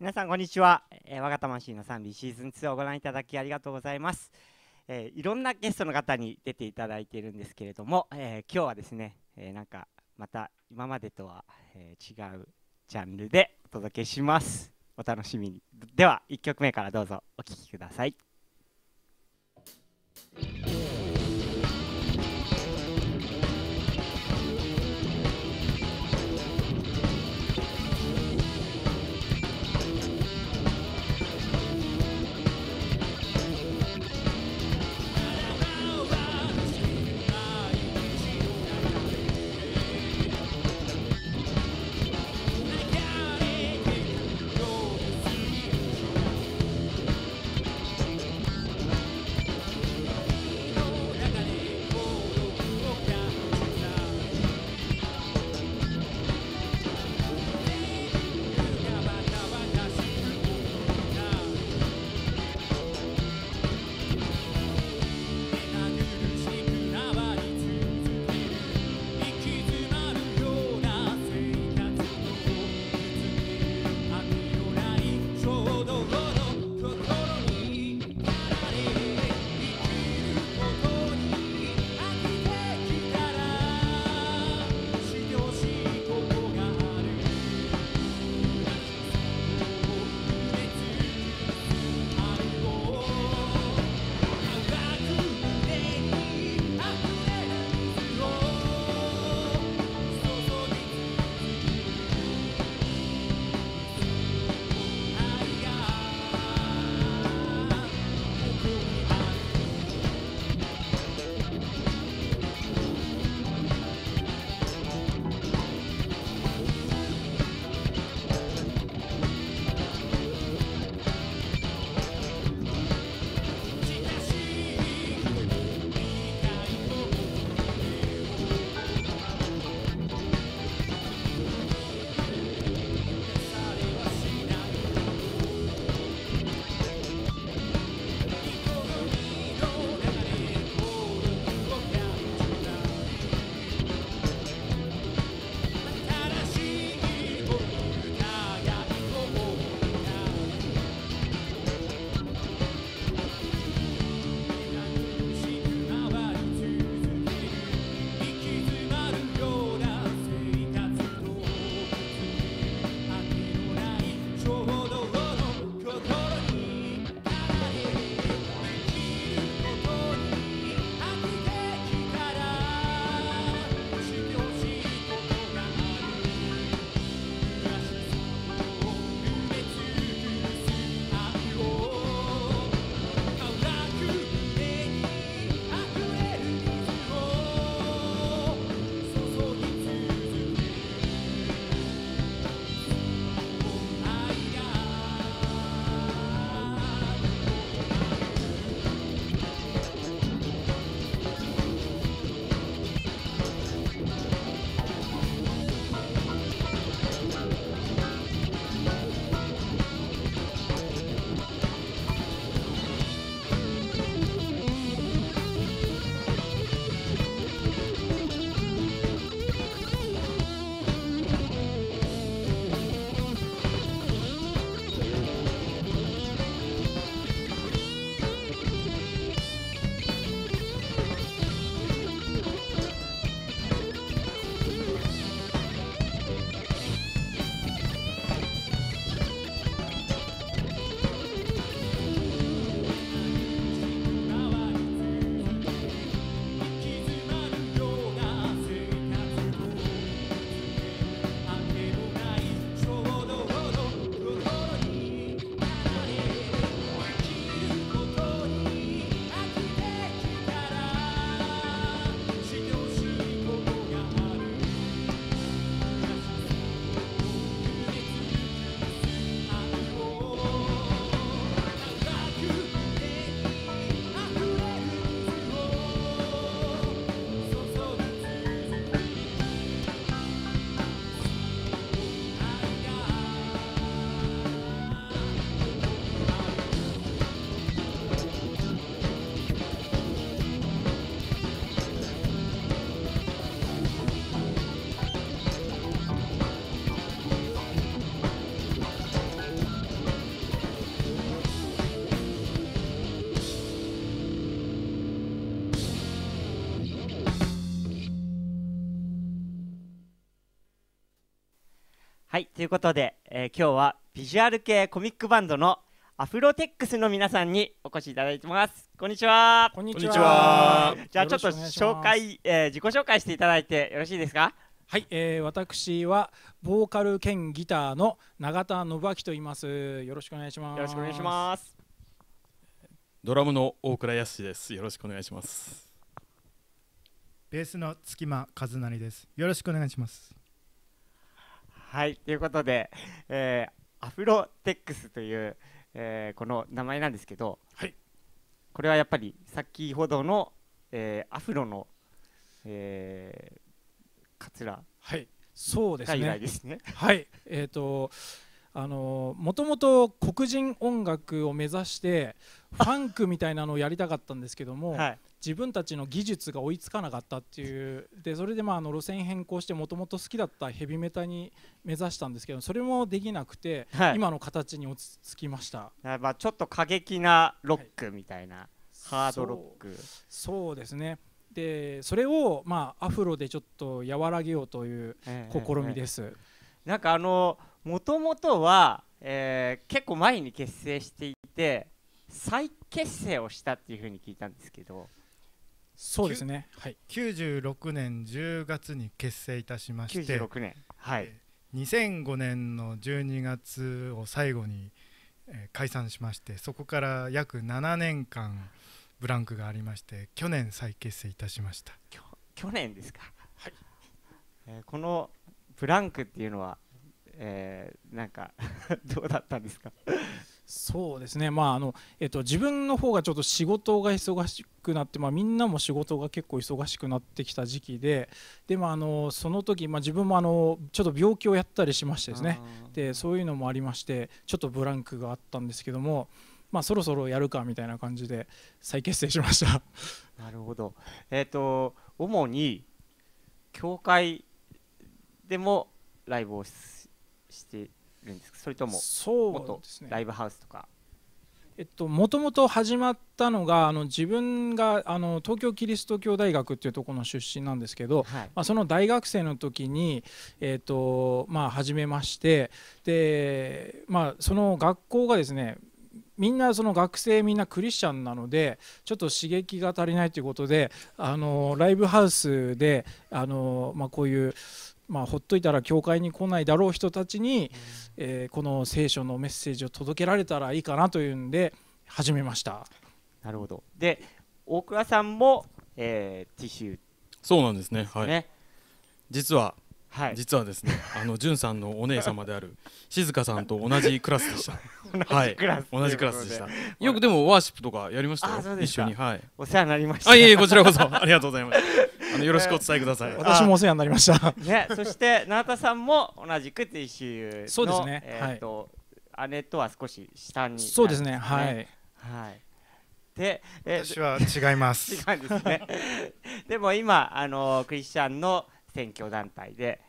皆さんこんにちは。わが魂の賛美シーズン2をご覧いただきありがとうございます。いろんなゲストの方に出ていただいているんですけれども、今日はですね、なんかまた今までとは、違うジャンルでお届けします。お楽しみに。では1曲目からどうぞお聴きください。はい、ということで、今日はビジュアル系コミックバンドのアフロテックスの皆さんにお越しいただいてます。こんにちは。こんにちは。じゃあちょっと紹介、自己紹介していただいてよろしいですか？はい、私はボーカル兼ギターの永田信明と言います。よろしくお願いします。よろしくお願いします。ドラムの大倉康です。よろしくお願いします。ベースの月間和成です。よろしくお願いします。はい、ということで、アフロテックスという、この名前なんですけど、はい、これはやっぱり先ほどの、アフロの、カツラが由来ですね。はい、もともと黒人音楽を目指してファンクみたいなのをやりたかったんですけども、はい、自分たちの技術が追いつかなかったっていう。でそれで路線変更して、もともと好きだったヘビメタに目指したんですけど、それもできなくて、はい、今の形に落ち着きました。ちょっと過激なロックみたいな、はい、ハードロック。そうですね。でそれをアフロでちょっと和らげようという試みです。なんかもともとは、結構前に結成していて再結成をしたっていうふうに聞いたんですけど。そうですね、はい、96年10月に結成いたしまして、96年、はい、2005年の12月を最後に、解散しまして、そこから約7年間ブランクがありまして、去年再結成いたしました。去年ですか？はい、このブランクっていうのは、なんかどうだったんですか？そうですね、自分の方がちょっと仕事が忙しくなって、みんなも仕事が結構忙しくなってきた時期で、でもその時、自分もちょっと病気をやったりしましてですね、でそういうのもありましてちょっとブランクがあったんですけども、そろそろやるかみたいな感じで再結成しました。なるほど。主に教会でもライブをしてるんですか？それとも元ライブハウスとか。もともと始まったのが、自分が東京キリスト教大学っていうところの出身なんですけど、はい、その大学生の時に、始めまして、で、その学校がですね、みんなその学生みんなクリスチャンなので、ちょっと刺激が足りないということで、ライブハウスでこういう、ほっといたら教会に来ないだろう人たちに、この聖書のメッセージを届けられたらいいかなというんで始めました。なるほど。で大倉さんも、ティッシュ。そうなんですね、はい。実はですね、潤さんのお姉様である静香さんと同じクラスでした。同じクラスでした。よくでもワーシップとかやりましたよ、一緒に。はい、お世話になりました。いえいえ、こちらこそありがとうございます。よろしくお伝えください。私もお世話になりましたね。そして永田さんも同じくティッシュの、そうですね、姉とは少し下に。そうですね、はい、はい。で私は違います。違うんですね。でも今クリスチャンの選挙団体で、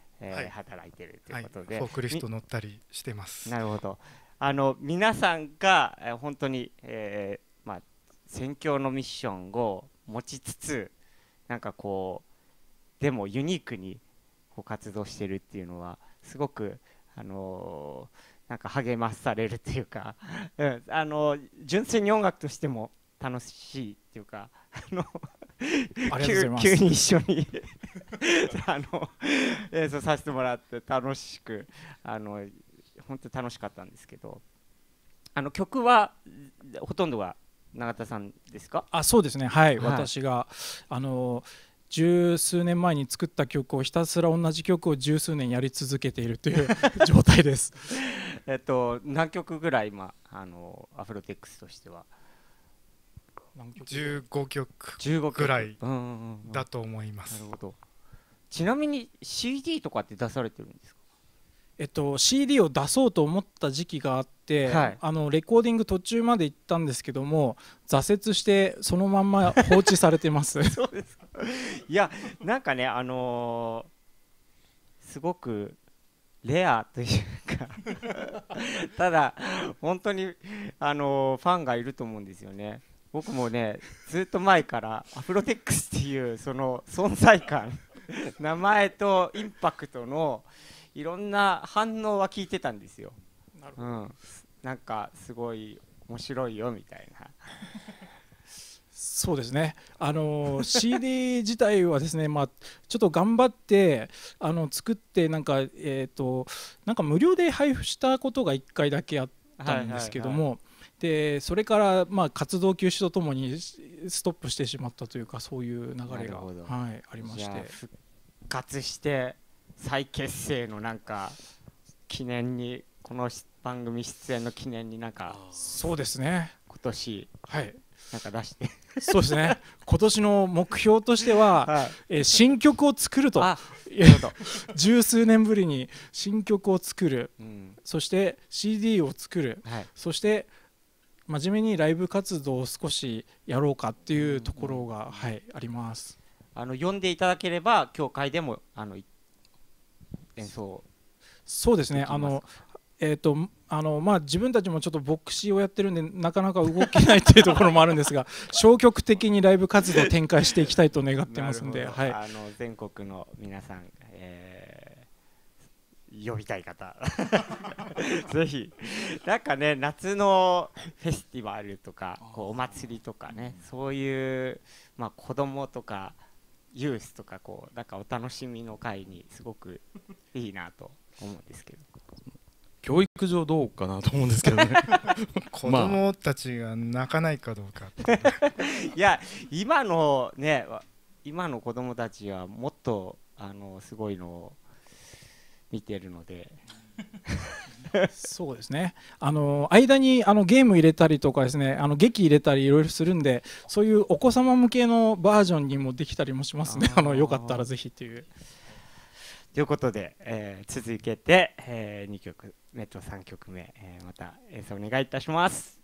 働いてるということで、フォークリフト乗ったりしてます。なるほど。皆さんが本当に、宣教のミッションを持ちつつ、なんかこうでもユニークにこう活動してるっていうのはすごくなんか励まされるというか、うん、純粋に音楽としても楽しいっていうか、急に一緒に演奏させてもらって楽しく、本当に楽しかったんですけど、曲はほとんどが永田さんですか？そうですね、はい、はい、私が十数年前に作った曲をひたすら同じ曲を十数年やり続けているという状態です。何曲ぐらい今アフロテックスとしては？15曲ぐらいだと思います。なるほど。ちなみに CD とかって出されてるんですか？CD を出そうと思った時期があって、はい、レコーディング途中まで行ったんですけども、挫折してそのまんま放置されてます。そうですか。いや、なんかね、すごくレアというかただ本当にファンがいると思うんですよね。僕もね、ずっと前からアフロテックスっていうその存在感名前とインパクトのいろんな反応は聞いてたんですよ。なるほど、うん、なんかすごい面白いよみたいなそうですね、CD 自体はですね、まあ、ちょっと頑張って作ってなんか、なんか無料で配布したことが1回だけあったんですけども、でそれからまあ活動休止とともにストップしてしまったというか、そういう流れが、はい、ありまして、復活して再結成のなんか記念に、この番組出演の記念になんか、そうですね、今年、はい、なんか出してそうですね、今年の目標としては、はい、新曲を作ると十数年ぶりに新曲を作る、うん、そして CD を作る、はい、そして真面目にライブ活動を少しやろうかっていうところが、はい、あります。読んでいただければ教会でも演奏そうですね、まあ自分たちもちょっと牧師をやってるんでなかなか動けないっていうところもあるんですが消極的にライブ活動を展開していきたいと願ってますんで、はい、全国の皆さん、呼びたい方ぜひなんかね、夏のフェスティバルとかこうお祭りとかね、そういう、まあ、子どもとかユースとかこうなんかお楽しみの会にすごくいいなと思うんですけど、教育上どうかなと思うんですけどね子供たちが泣かないかどうかいや今のね、今の子供たちはもっとすごいのを見てるのでそうですね、間にゲーム入れたりとかですね、劇入れたりいろいろするんで、そういうお子様向けのバージョンにもできたりもしますねよかったらぜひという。ということで、続けて、2曲目と3曲目、また演奏お願いいたします。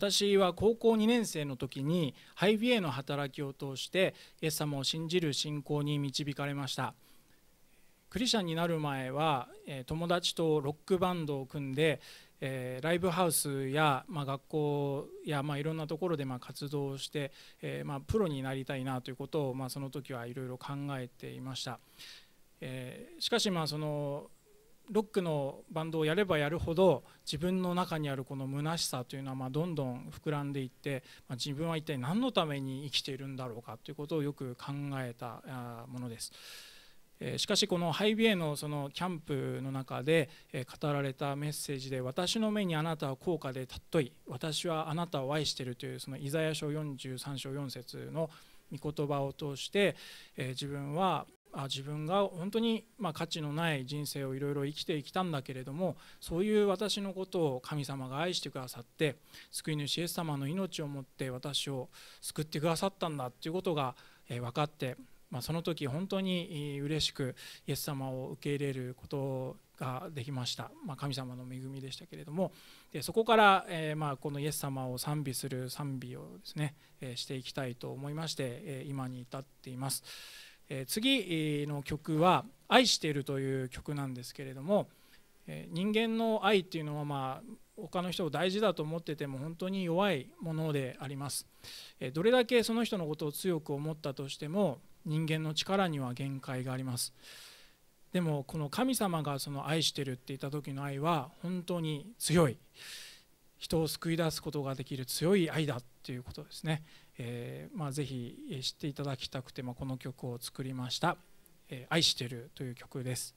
私は高校2年生の時にハイビエの働きを通してイエス様を信じる信仰に導かれました。クリスチャンになる前は友達とロックバンドを組んでライブハウスや学校やいろんなところで活動をしてプロになりたいなということをその時はいろいろ考えていました。しかしそのロックのバンドをやればやるほど自分の中にあるこの虚しさというのはどんどん膨らんでいって自分は一体何のために生きているんだろうかということをよく考えたものです。しかしこのハイビエのそのキャンプの中で語られたメッセージで、私の目にあなたは高価で尊い、私はあなたを愛しているというそのイザヤ書43章4節の御言葉を通して自分が本当に価値のない人生をいろいろ生きてきたんだけれども、そういう私のことを神様が愛してくださって救い主イエス様の命をもって私を救ってくださったんだということが分かって。その時本当に嬉しくイエス様を受け入れることができました。神様の恵みでしたけれども、そこからこのイエス様を賛美する賛美をですねしていきたいと思いまして今に至っています。次の曲は「愛している」という曲なんですけれども、人間の愛っていうのは他の人を大事だと思ってても本当に弱いものであります。どれだけその人のことを強く思ったとしても人間の力には限界があります。でもこの神様がその愛してるって言った時の愛は本当に強い、人を救い出すことができる強い愛だっていうことですね。ぜひ知っていただきたくてこの曲を作りました。愛してるという曲です。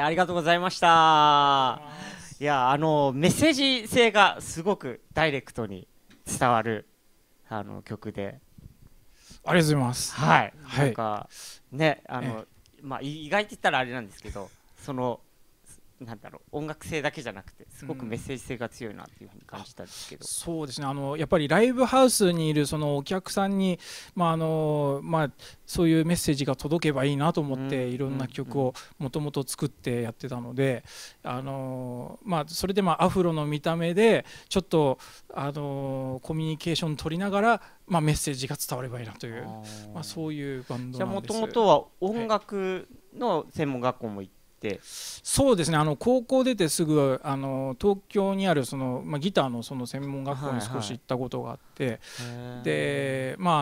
ありがとうございました。いや、メッセージ性がすごくダイレクトに伝わる曲で。ありがとうございます。はい。なんかね、まあ意外って言ったらあれなんですけど、そのなんだろう、音楽性だけじゃなくてすごくメッセージ性が強いなっていうふうに感じたんですけど。そうですね。やっぱりライブハウスにいるそのお客さんにそういうメッセージが届けばいいなと思っていろんな曲をもともと作ってやってたので、それでアフロの見た目でちょっとコミュニケーション取りながら、メッセージが伝わればいいなというそういうバンドなんです。じゃあもともとは音楽の専門学校も行って。そうですね、高校出てすぐ東京にあるその、ギターの、その専門学校に少し行ったことがあって、であ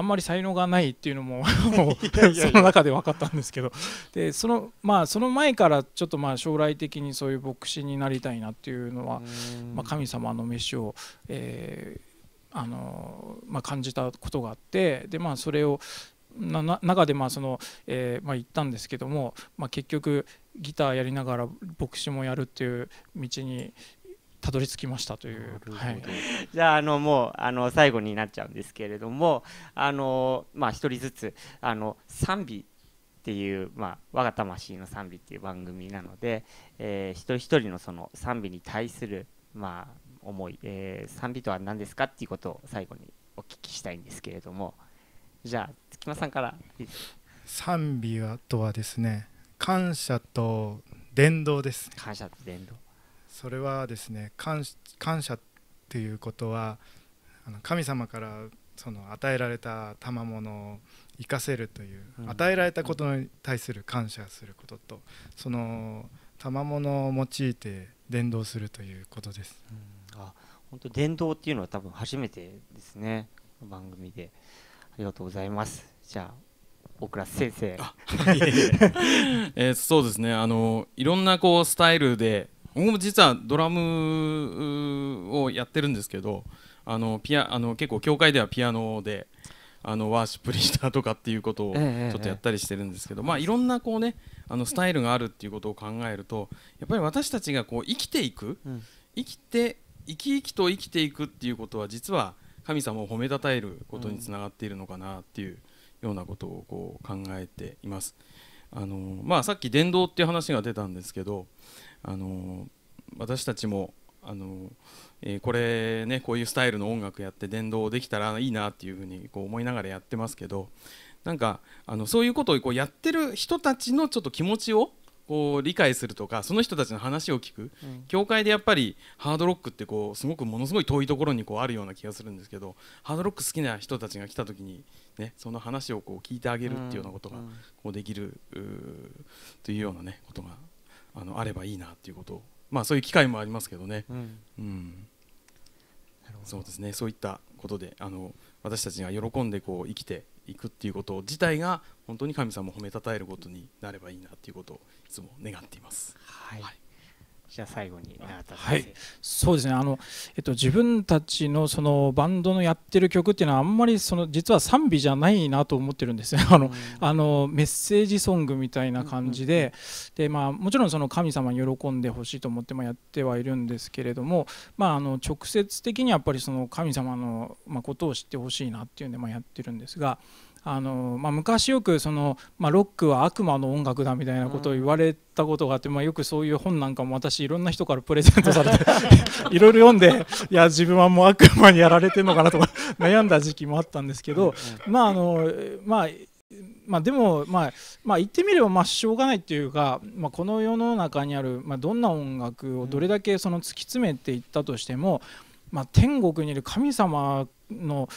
んまり才能がないっていうのもその中で分かったんですけど、でその前からちょっと将来的にそういう牧師になりたいなっていうのは神様の召しを感じたことがあって、でそれを中で行ったんですけども、結局ギターやりながら牧師もやるっていう道にたどり着きましたという。じゃあもう最後になっちゃうんですけれども、一人ずつ賛美っていう我が魂の賛美っていう番組なので、一人一人のその賛美に対する思い、賛美とは何ですかっていうことを最後にお聞きしたいんですけれども。じゃあ月間さんから。賛美とはですね、感謝と伝道です。感謝と伝道。それはですね、感謝っていうことは神様から与えられた賜物を生かせるという、与えられたことに対する感謝することと、その賜物を用いて伝道するということです。本当伝道っていうのは多分初めてですね、番組で。ありがとうございます。じゃあ大倉先生。そうですね。いろんなスタイルで、僕も実はドラムをやってるんですけど、結構教会ではピアノでワーシップにしたとかっていうことをちょっとやったりしてるんですけど、いろんなスタイルがあるっていうことを考えると、やっぱり私たちが生きていく、生き生きと生きていくっていうことは実は神様を褒めたたえることにつながっているのかなっていうようなことを考えています。さっき伝道っていう話が出たんですけど、私たちもこういうスタイルの音楽やって伝道できたらいいなっていうふうに思いながらやってますけど、なんかそういうことをやってる人たちのちょっと気持ちを理解するとか、その人たちの話を聞く、教会でやっぱりハードロックってものすごい遠いところにあるような気がするんですけど、ハードロック好きな人たちが来た時にね、その話を聞いてあげるっていうようなことができるというようなね、ことがあればいいなっていうことを、そういう機会もありますけどね、そうですね、そういったことで私たちが喜んで生きていくっていうこと自体が本当に神様を褒めたたえることになればいいなっていうことをいつも願っています。じゃあ最後に永田先生。そうですね。自分たちのそのバンドのやってる曲っていうのはあんまり実は賛美じゃないなと思ってるんですよ。メッセージソングみたいな感じで、でもちろんその神様に喜んでほしいと思ってやってはいるんですけれども、直接的にやっぱりその神様のことを知ってほしいなっていうんでやってるんですが。昔よくロックは悪魔の音楽だみたいなことを言われたことがあって、よくそういう本なんかも私いろんな人からプレゼントされていろいろ読んで、いや自分はもう悪魔にやられてるのかなとか悩んだ時期もあったんですけど、でも言ってみればしょうがないっていうか、この世の中にあるどんな音楽をどれだけ突き詰めていったとしても、天国にいる神様の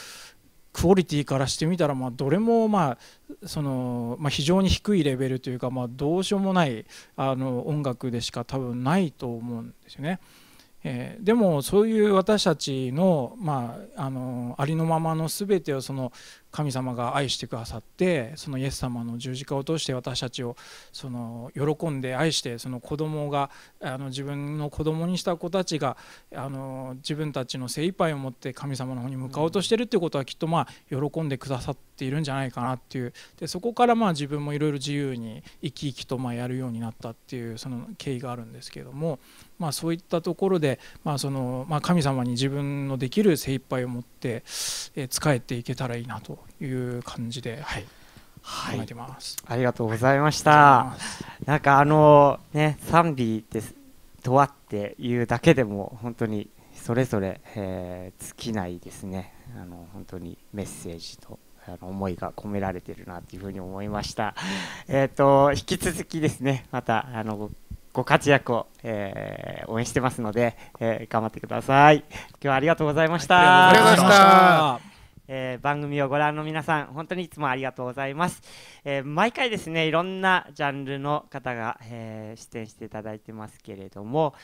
クオリティからしてみたらどれも非常に低いレベルというか、どうしようもない音楽でしか多分ないと思うんですよね。でもそういう私たちのありのままの全てを神様が愛してくださって、そのイエス様の十字架を通して私たちをその喜んで愛して、その子供が自分の子供にした子たちが自分たちの精一杯を持って神様の方に向かおうとしてるっていうことは、きっと喜んでくださっているんじゃないかなっていう。でそこから自分もいろいろ自由に生き生きとやるようになったっていうその経緯があるんですけども、そういったところで神様に自分のできる精一杯を持って仕えていけたらいいなという感じで、考えてます。ありがとうございました。なんか賛美ですとはっていうだけでも本当にそれぞれ、尽きないですね。本当にメッセージと思いが込められてるなというふうに思いました。引き続きですね、またご活躍を、応援してますので、頑張ってください。今日はありがとうございました。ありがとうございました。番組をご覧の皆さん、本当にいつもありがとうございます。毎回ですね、いろんなジャンルの方が、出演していただいてますけれども、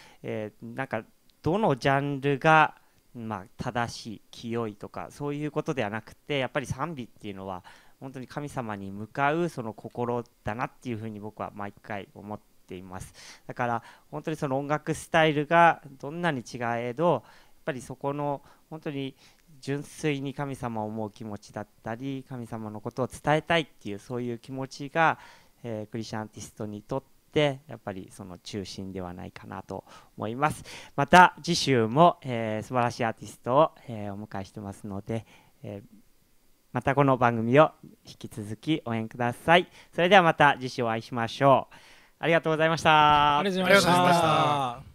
なんかどのジャンルが正しい、清いとかそういうことではなくて、やっぱり賛美っていうのは本当に神様に向かうその心だなっていうふうに僕は毎回思っています。だから本当にその音楽スタイルがどんなに違えど、やっぱりそこの本当に純粋に神様を思う気持ちだったり、神様のことを伝えたいっていうそういう気持ちが、クリスチャンアーティストにとってやっぱりその中心ではないかなと思います。また次週も、素晴らしいアーティストを、お迎えしてますので、またこの番組を引き続き応援ください。それではまた次週お会いしましょう。ありがとうございました。ありがとうございました。